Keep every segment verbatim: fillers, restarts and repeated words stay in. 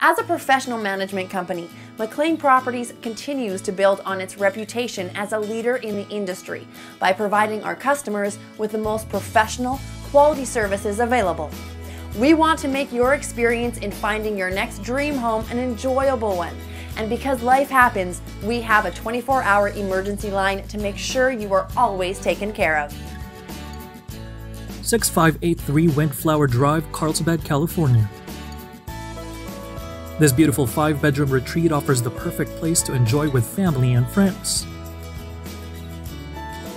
As a professional management company, McLain Properties continues to build on its reputation as a leader in the industry by providing our customers with the most professional, quality services available. We want to make your experience in finding your next dream home an enjoyable one. And because life happens, we have a twenty-four hour emergency line to make sure you are always taken care of. six five eight three Windflower Drive, Carlsbad, California. This beautiful five bedroom retreat offers the perfect place to enjoy with family and friends.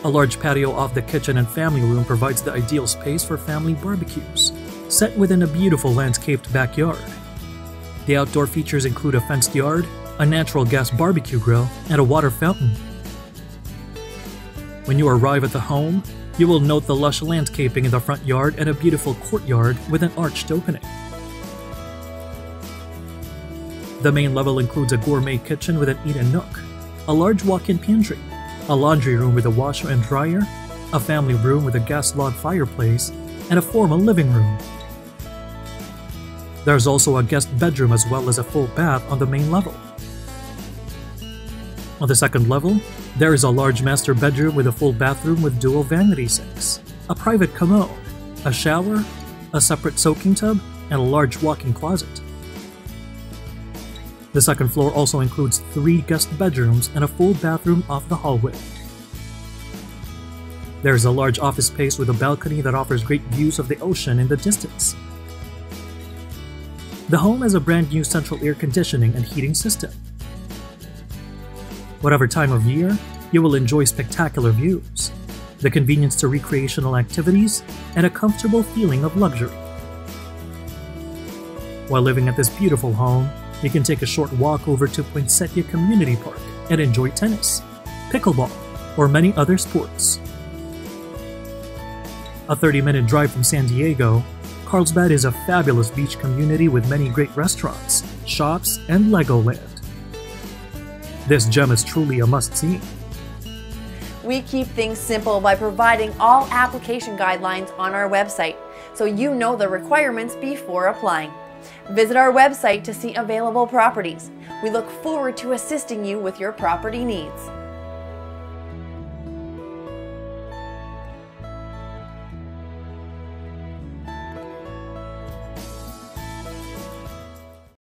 A large patio off the kitchen and family room provides the ideal space for family barbecues, set within a beautiful landscaped backyard. The outdoor features include a fenced yard, a natural gas barbecue grill, and a water fountain. When you arrive at the home, you will note the lush landscaping in the front yard and a beautiful courtyard with an arched opening. The main level includes a gourmet kitchen with an eat-in nook, a large walk-in pantry, a laundry room with a washer and dryer, a family room with a gas log fireplace, and a formal living room. There's also a guest bedroom as well as a full bath on the main level. On the second level, there is a large master bedroom with a full bathroom with dual vanity sinks, a private commode, a shower, a separate soaking tub, and a large walk-in closet. The second floor also includes three guest bedrooms and a full bathroom off the hallway. There is a large office space with a balcony that offers great views of the ocean in the distance. The home has a brand new central air conditioning and heating system. Whatever time of year, you will enjoy spectacular views, the convenience to recreational activities, and a comfortable feeling of luxury. While living at this beautiful home, you can take a short walk over to Poinsettia Community Park and enjoy tennis, pickleball, or many other sports. A thirty minute drive from San Diego, Carlsbad is a fabulous beach community with many great restaurants, shops, and Legoland. This gem is truly a must-see. We keep things simple by providing all application guidelines on our website, so you know the requirements before applying. Visit our website to see available properties. We look forward to assisting you with your property needs.